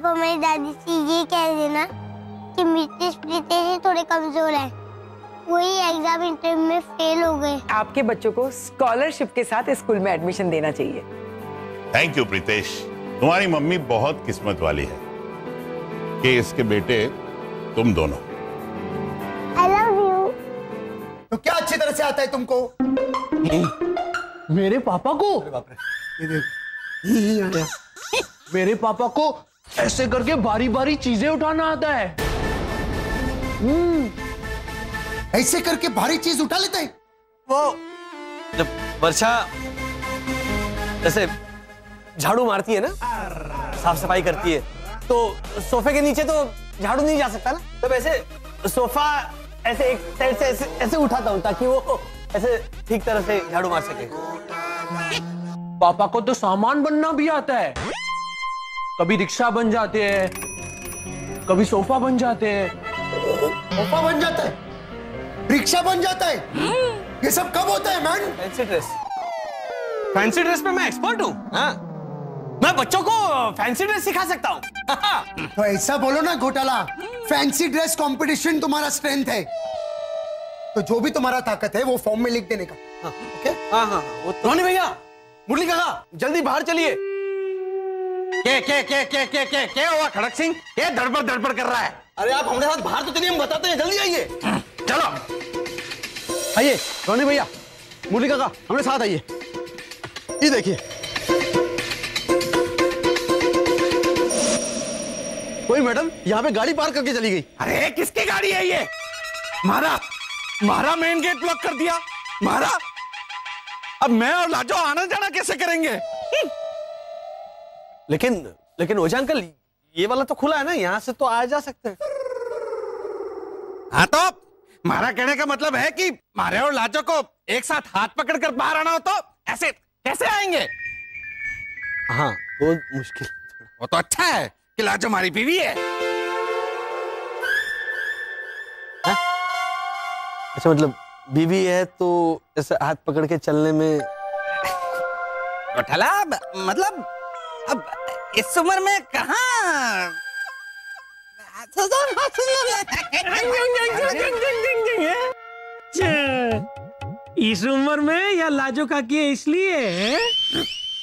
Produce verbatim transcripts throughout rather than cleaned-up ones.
आप हमारी दादी से ये कह देना कि मितेश प्रीतेश थोड़े कमजोर है, वही एग्जाम इंटरव्यू में फेल हो गए। आपके बच्चों को स्कॉलरशिप के साथ स्कूल में एडमिशन देना चाहिए। थैंक यू प्रीतेश, तुम्हारी मम्मी बहुत किस्मत वाली है कि इसके बेटे तुम दोनों। I love you. तो क्या अच्छी तरह से आता है तुमको? मेरे पापा को मेरे पापा को ऐसे करके बारी बारी चीजें उठाना आता है। हम्म, ऐसे करके भारी चीज उठा लेता है वो। जब वर्षा जैसे झाड़ू मारती है ना, साफ सफाई करती है, तो सोफे के नीचे तो झाड़ू नहीं जा सकता ना, तब ऐसे सोफा ऐसे एक साइड से ऐसे ऐसे उठाता हूँ ताकि वो ऐसे ठीक तरह से झाड़ू मार सके। पापा को तो सामान बनना भी आता है, कभी रिक्शा बन जाते हैं, कभी सोफा बन जाते हैं। सोफा बन जाता है, रिक्शा बन जाता है, ये सब कब होता है man? Fancy dress, fancy dress पे मैं एक्सपर्ट हूँ। हाँ, मैं बच्चों को फैंसी ड्रेस सिखा सकता हूँ। तो ऐसा बोलो ना घोटाला, फैंसी ड्रेस कंपटीशन तुम्हारा स्ट्रेंथ है, तो जो भी तुम्हारा ताकत है वो फॉर्म में लिख देने का। हाँ, ओके? हाँ, हाँ, वो तो... रोनी भैया, मुरली काका, जल्दी बाहर चलिए। के के के के के के के हुआ खड़क सिंह, ये धड़पड़ धड़पड़ कर रहा है। अरे आप हमारे साथ बाहर तो चलिए, हम बताते हैं, जल्दी आइए। चलो आइए रोनी भैया, मुरली काका हमारे साथ आइए। ये देखिए कोई मैडम यहाँ पे गाड़ी पार्क करके चली गई। अरे किसकी गाड़ी है ये? महाराज मारा मेन गेट ब्लॉक कर दिया मारा, अब मैं और लाजो आना जाना कैसे करेंगे? लेकिन लेकिन ओझा अंकल ये वाला तो खुला है ना, यहाँ से तो आ जा सकते हैं। हाँ तो मारा कहने का मतलब है कि मारे और लाजो को एक साथ हाथ पकड़कर बाहर आना हो तो ऐसे कैसे आएंगे? हाँ वो मुश्किल। वो तो अच्छा है कि लाजो हमारी बीवी है। अच्छा मतलब बीवी है तो ऐसे हाथ पकड़ के चलने में घोटाला, मतलब अब इस उम्र में कहाँ? इस उम्र में या लाजो का की है इसलिए है?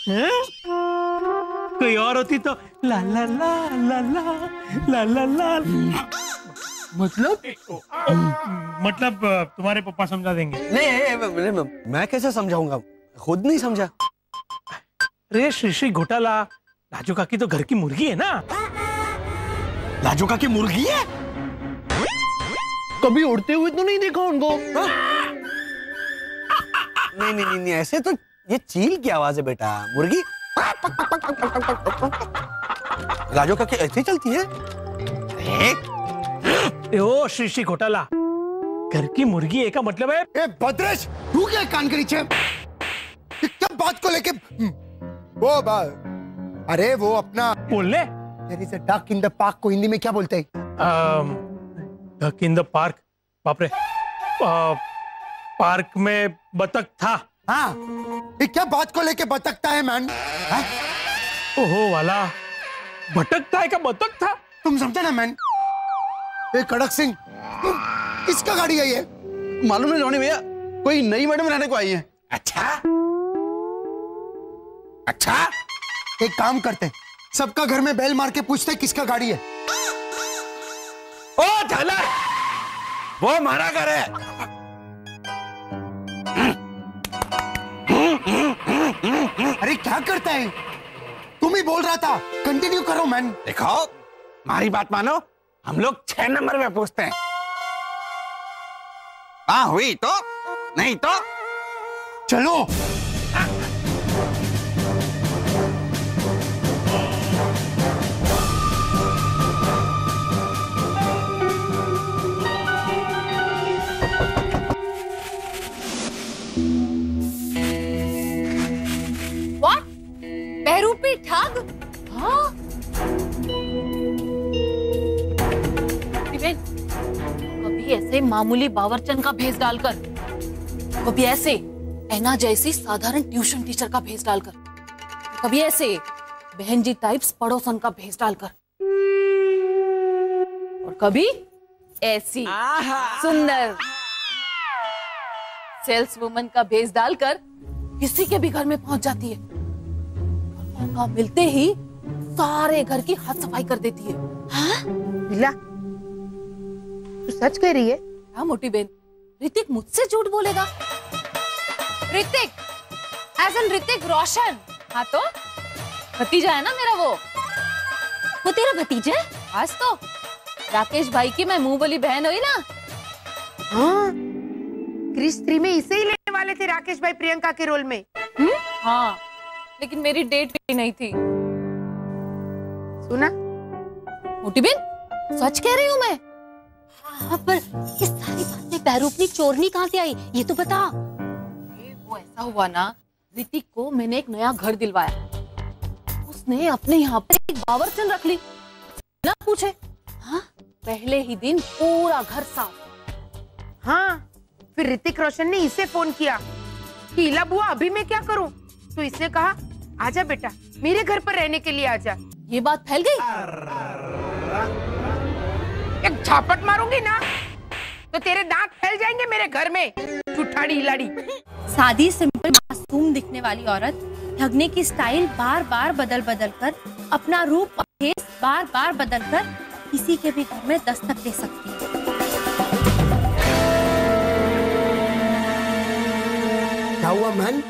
है? कोई और होती तो ला ला ला ला ला ला ला ला। मतलब मतलब तुम्हारे पापा समझा देंगे। नहीं, नहीं मैं कैसे समझाऊंगा, खुद नहीं समझा। अरे श्री घोटाला, लाजू काकी तो घर की मुर्गी है ना। लाजू काकी मुर्गी है? कभी उड़ते हुए तो नहीं देखा उनको? नहीं, नहीं नहीं नहीं ऐसे तो ये चील की आवाज है बेटा, मुर्गी लाजू काकी ऐसे चलती है। ओ श्री घोटाला, घर की मुर्गी है का मतलब है? ए भद्रेश, तू क्या कान के नीचे क्या बात को लेके वो बा... अरे वो अपना बोलने डक इन द पार्क को हिंदी में क्या बोलते हैं? डक इन द पार्क, बाप रे, पार्क में बतख था। हाँ, ये क्या बात को लेके बतखता है मैन? ओहो वाला, भटकता है का बतख था? तुम समझे ना मैन? ए कड़क सिंह, किसका गाड़ी है ये? मालूम नहीं रोनी भैया, कोई नई मैडम रहने को आई है। अच्छा अच्छा, एक काम करते, सबका घर में बेल मार के पूछते किसका गाड़ी है। ओ झाला, वो हमारा घर है। अरे क्या करता है, तुम ही बोल रहा था, कंटिन्यू करो मैन। देखो हमारी बात मानो, हम लोग छह नंबर में पूछते हैं। हाँ हुई तो, नहीं तो चलो। आ, What? बहरूपी ठग? हाँ ऐसे मामूली बावरचन का भेस डालकर, कभी ऐसे ऐना जैसी साधारण ट्यूशन टीचर का भेस डालकर, कभी ऐसे बहन जी टाइप्स पड़ोसन का भेस डालकर, कभी ऐसी सुंदर सेल्स वुमन का भेस डालकर किसी के भी घर में पहुंच जाती है। मौका मिलते ही सारे घर की हाथ सफाई कर देती है। हाँ? नीला, तू सच कह रही है? हाँ मोटी बहन, ऋतिक मुझसे झूठ बोलेगा? Hrithik, as in Hrithik Roshan. हाँ तो भतीजा है ना मेरा वो। वो तेरा भतीजा? आज तो राकेश भाई की मैं मुंह बोली बहन हुई ना। हाँ, क्रिश थ्री में इसे ही लेने वाले थे राकेश भाई प्रियंका के रोल में। हम्म? हाँ, लेकिन मेरी डेट भी नहीं थी। सुना? मोटी बहन, सच कह रही हूँ मैं। हाँ, पर इस सारी बात में पैरूपनी चोरनी कहाँ से आई? ये तो बता। वो ऐसा हुआ ना, ऋतिक को मैंने एक नया घर दिलवाया। उसने अपने यहाँ पर एक बावर्चन रख ली। ना पूछे। हाँ? पहले ही दिन पूरा घर साफ। हाँ, फिर ऋतिक रोशन ने इसे फोन किया कि इला बुआ अभी मैं क्या करूँ? तो इसने कहा, आजा बेटा, मेरे घर पर रहने के लिए आजा। ये बात फैल गई। एक झापट मारूंगी ना, तो तेरे दांत फैल जाएंगे मेरे घर में। चुठाड़ी हिलाड़ी। सादी सिंपल मासूम दिखने वाली औरत ठगने की स्टाइल बार बार बदल बदल कर, अपना रूप फेस बार बार बदल कर किसी के भी घर में दस्तक दे सकती है। क्या हुआ मैन?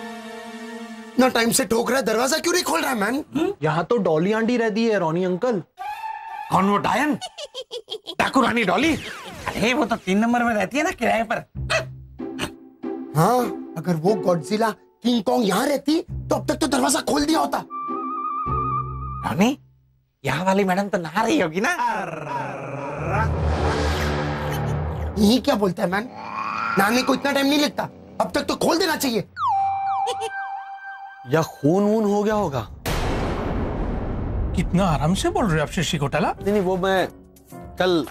ना टाइम से ठोक रहा है, दरवाजा क्यों नहीं खोल रहा है मैन? यहाँ तो डॉली आंटी रहती है रॉनी अंकल। कौन वो डायन? ठाकुरानी डॉली? अरे वो तो तीन नंबर में रहती है ना किराए पर। हाँ, अगर वो गॉडजिला किंग कॉन्ग यहाँ रहती तो अब तक तो दरवाजा खोल दिया होता। रॉनी, यहाँ वाली मैडम तो नहा रही होगी ना? यही क्या बोलता है मैन? नहाने को इतना टाइम नहीं लगता, अब तक तो खोल देना चाहिए। या खून वून हो गया होगा। कितना आराम से बोल रहे हो आप शिशी घोटाला। नहीं वो मैं कल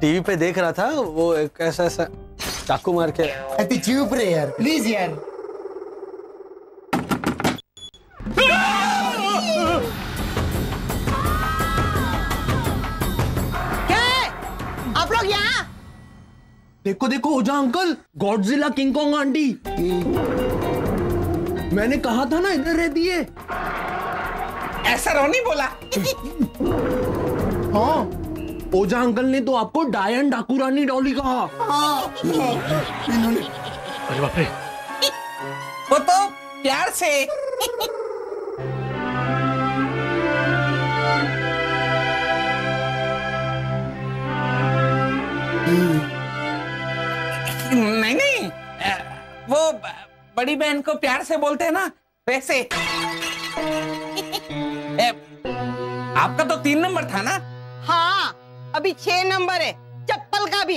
टीवी पे देख रहा था, वो एक ऐसा ऐसा चाकू मार के। अति चुप रहे यार, प्लीज यार। क्या है? आप लोग यहाँ? देखो देखो Ojha uncle, Godzilla King Kong aunty. मैंने कहा था ना इधर रहती है, ऐसा रोनी बोला। हाँ, ओझा अंकल ने तो आपको डायन ठाकुरानी डॉली कहा। अरे बाप रे, वो तो प्यार से। नहीं नहीं, वो बड़ी बहन को प्यार से बोलते हैं ना, वैसे। ए, आपका तो तीन नंबर था ना? हाँ, अभी छह नंबर है। चप्पल का भी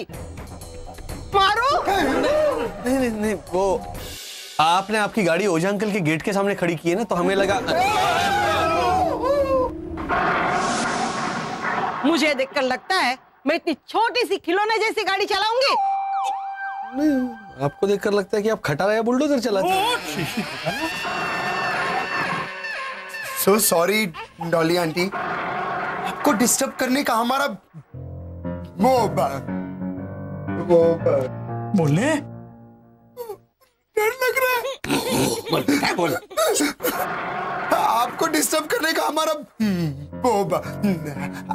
मारो। नहीं नहीं नहीं, वो आपने आपकी गाड़ी ओझा अंकल के गेट के सामने खड़ी की है ना, तो हमें लगा। मुझे देखकर लगता है मैं इतनी छोटी सी खिलौने जैसी गाड़ी चलाऊंगी। नहीं, आपको देखकर लगता है कि आप खटारा या बुलडोजर चलाते हैं। सो सॉरी डॉली आंटी, आपको डिस्टर्ब करने का हमारा वो वो बोलने डर लग रहा है। क्या बोला? आपको डिस्टर्ब करने का हमारा वो,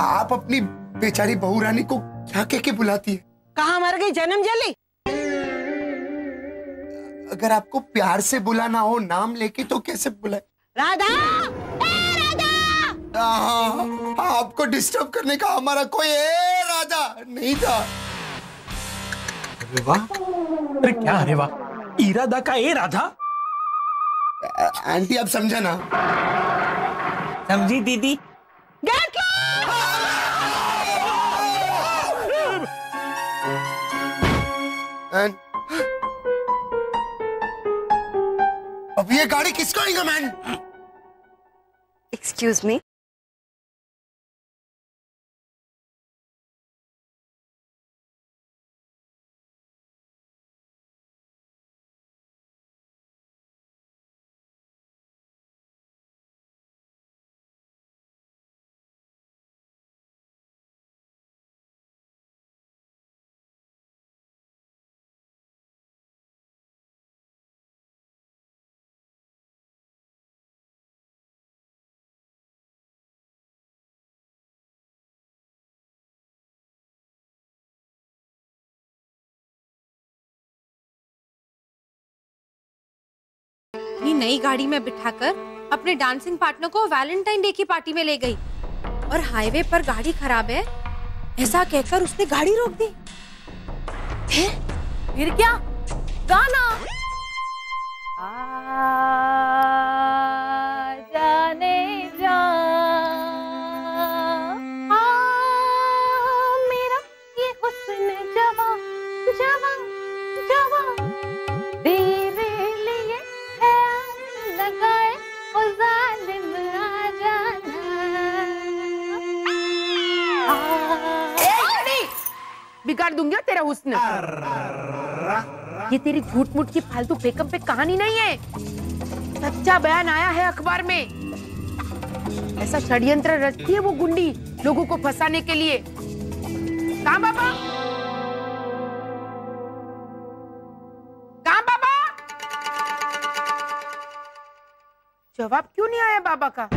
आप अपनी बेचारी बहू रानी को क्या कह के बुलाती है? कहाँ मर गई जन्म जली। अगर आपको प्यार से बुलाना हो नाम लेके तो कैसे बुलाए? राधा, ए राधा। हाँ, आपको डिस्टर्ब करने का हमारा कोई ए राधा नहीं था। अरे वाह, अरे क्या, अरे वाह, इरादा का ए राधा। आंटी आप समझा ना? समझी दीदी। Gate lock. अब ये गाड़ी किसको आएगा मैन? Excuse me. नई गाड़ी में बिठाकर अपने डांसिंग पार्टनर को वैलेंटाइन डे की पार्टी में ले गई और हाईवे पर गाड़ी खराब है ऐसा कहकर उसने गाड़ी रोक दी। फिर फिर क्या? गाना आ जाने जा आ मेरा ये हुस्न जवा जवा जवा तेरे लिए है लगाए ओ जालिम आ जाना बिगाड़ दूंगी तेरा हुस्न। ये तेरी झूठ मूठ की फालतू फेकअप पे कहानी नहीं है, सच्चा बयान आया है अखबार में। ऐसा षड्यंत्र रचती है वो गुंडी लोगों को फंसाने के लिए। कहाँ बाबा? कहाँ बाबा? जवाब क्यों नहीं आया बाबा का?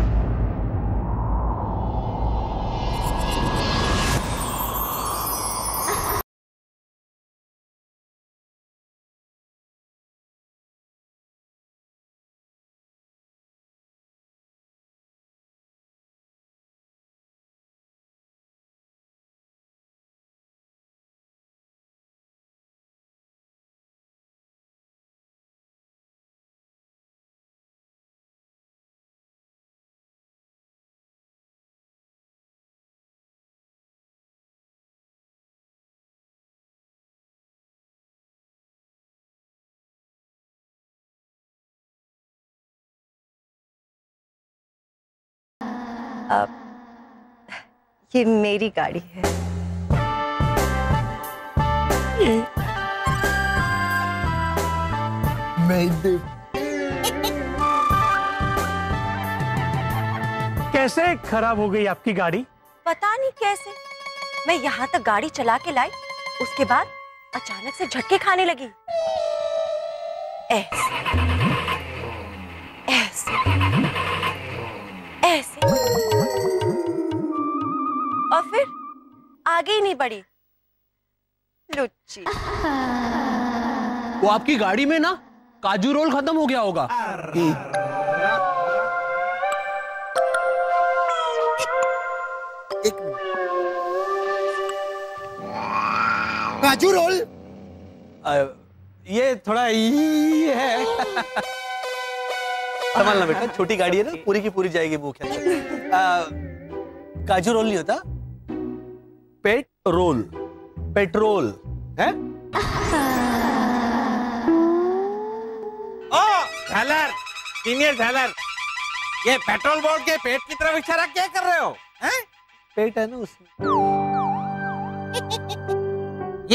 अब ये मेरी गाड़ी है। कैसे खराब हो गई आपकी गाड़ी? पता नहीं कैसे, मैं यहाँ तक गाड़ी चला के लाई, उसके बाद अचानक से झटके खाने लगी। ऐसे ऐसे ऐसे और फिर आगे ही नहीं बढ़ी। लुच्ची। वो आपकी गाड़ी में ना काजू रोल खत्म हो गया होगा। एक मिनट। काजू रोल? आ, ये थोड़ा ये है। संभालना बेटा, छोटी गाड़ी है ना, पूरी की पूरी जाएगी वो क्या। काजू रोल नहीं होता, पेट्रोल, पेट्रोल है। ओ झालर, सीनियर झालर, ये पेट्रोल बोर्ड के पेट की तरफ इशारा क्या कर रहे हो? हैं? पेट है ना उसमें।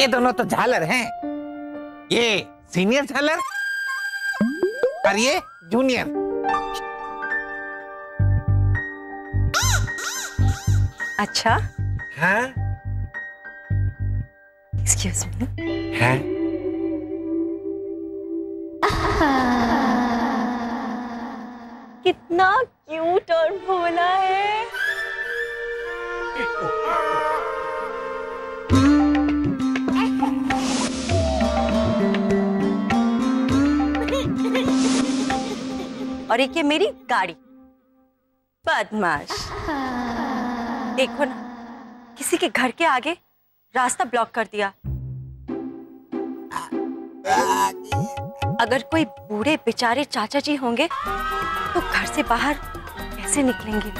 ये दोनों तो झालर हैं। ये सीनियर झालर और ये जूनियर। अच्छा हाँ? Excuse me. हाँ? कितना क्यूट और भोला है। और एक ये मेरी गाड़ी, बदमाश। देखो ना, किसी के घर के आगे रास्ता ब्लॉक कर दिया। अगर कोई बूढ़े बेचारे चाचा जी होंगे तो घर से बाहर कैसे निकलेंगे?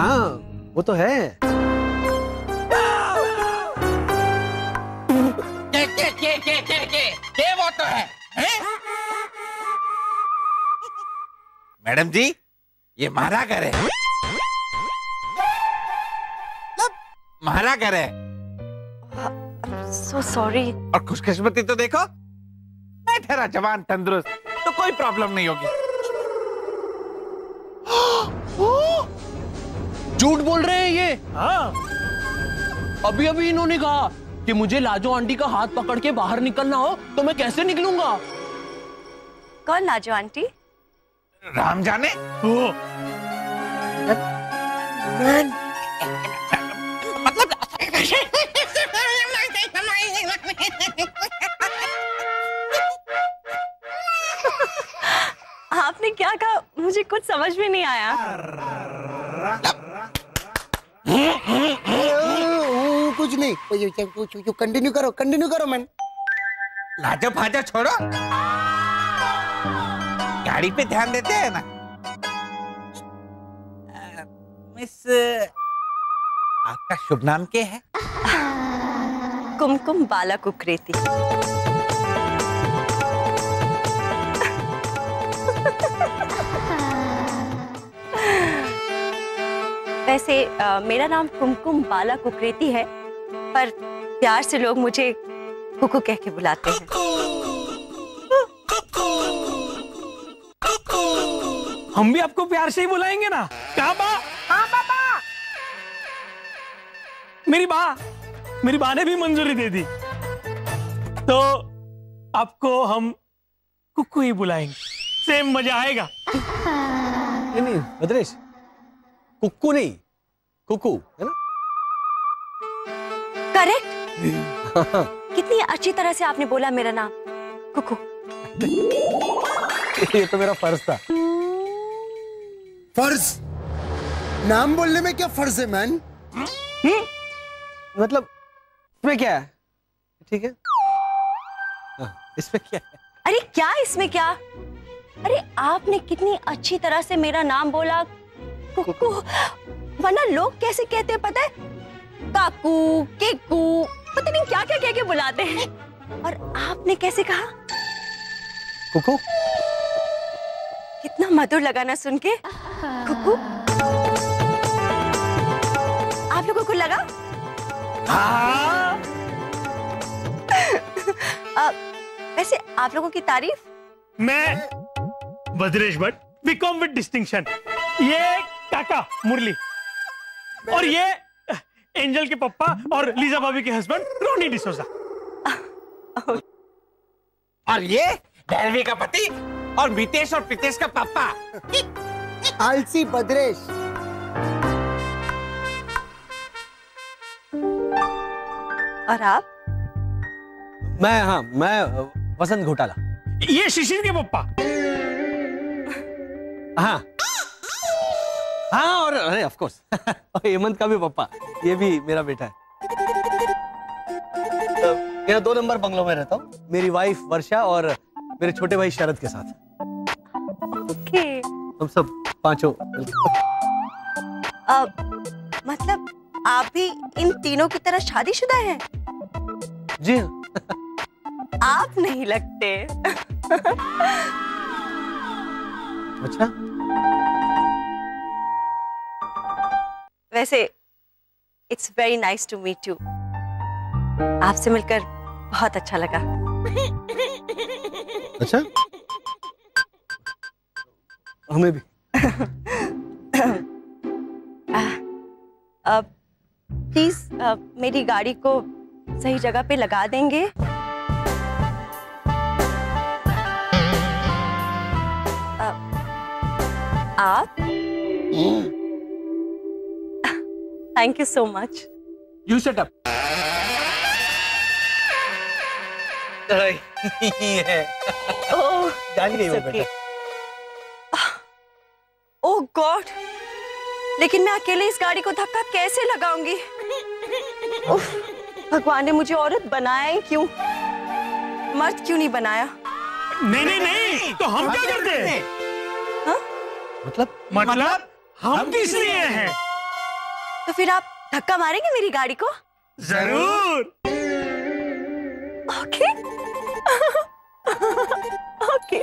हाँ, वो तो है। के के के के के के के वो तो है। मैडम जी, ये मारा करे, मारा करे। So sorry. और खुशकिस्मती तो देखो, मैं ठहरा जवान तंदुरुस्त, तो कोई प्रॉब्लम नहीं होगी। झूठ बोल रहे हैं ये। हाँ। अभी अभी इन्होंने कहा कि मुझे लाजो आंटी का हाथ पकड़ के बाहर निकलना हो, तो मैं कैसे निकलूंगा? कौन लाजो आंटी? राम जाने। ओ। मतलब आपने क्या कहा? मुझे कुछ समझ में नहीं आया। कुछ नहीं, कुछ कंटिन्यू करो, कंटिन्यू करो मैन। लाजा फाजा छोड़ो, गाड़ी पे ध्यान देते हैं ना। मिस, आपका शुभ नाम क्या है? कुमकुम बाला कुकरेती। वैसे आ, मेरा नाम कुमकुम बाला कुकरेती है, पर प्यार से लोग मुझे कुकू कह के बुलाते हैं। हम भी आपको प्यार से ही बुलाएंगे ना। क्या बा? हाँ पापा। मेरी बा, मेरी बा ने भी मंजूरी दे दी, तो आपको हम कुकू ही बुलाएंगे। सेम मजा आएगा। नहीं नहीं भद्रेश, कुकू नहीं कुकू है ना। करेक्ट। कितनी अच्छी तरह से आपने बोला मेरा नाम कुकू। ये तो मेरा फर्ज था। फर्ज? नाम बोलने में क्या फर्ज है मैन? मतलब इसमें क्या है? ठीक है, इसमें क्या है? अरे क्या इसमें क्या? अरे आपने कितनी अच्छी तरह से मेरा नाम बोला कुकू, वरना लोग कैसे कहते हैं पता है? काकू केकू पता नहीं क्या क्या कह के बुलाते हैं। और आपने कैसे कहा कुकू? कितना मधुर लगा ना सुन के कुकू। आप लोगों को लगा? हाँ। आ, वैसे आप लोगों की तारीफ? मैं Bhadresh Bhatt, BCom with distinction. ये काका मुरली, और ये एंजल के पप्पा और लीजा भाभी के हस्बैंड रोनी डिसोजा। और ये भैरवी का पति और मितेश और प्रीतेश का पापा आलसी भद्रेश। और आप? मैं हाँ मैं वसंत घोटाला। ये शिशिर के पप्पा। हाँ हाँ और अरे ऑफ कोर्स हेमंत का भी पप्पा, ये भी मेरा बेटा है। तो मेरा दो नंबर बंगलों में रहता हूँ, मेरी वाइफ वर्षा और मेरे छोटे भाई शरद के साथ। ओके। हम सब पांचों। मतलब आप भी इन तीनों की तरह शादीशुदा हैं? जी। आप नहीं लगते। अच्छा। वैसे it's very nice to meet you, आपसे मिलकर बहुत अच्छा लगा। अच्छा? हमें भी। अब प्लीज मेरी गाड़ी को सही जगह पे लगा देंगे? आ, आप? Thank you so much. You shut up. Oh, जान गई वो बेटा। Oh God! लेकिन मैं अकेले इस गाड़ी को धक्का कैसे लगाऊंगी? भगवान ने मुझे औरत बनाया ही क्यों? मर्द क्यों नहीं बनाया? नहीं नहीं नहीं, तो हम क्या करते हैं? हाँ? मतलब मतलब हम किस लिए हैं? तो फिर आप धक्का मारेंगे मेरी गाड़ी को? जरूर। Okay okay.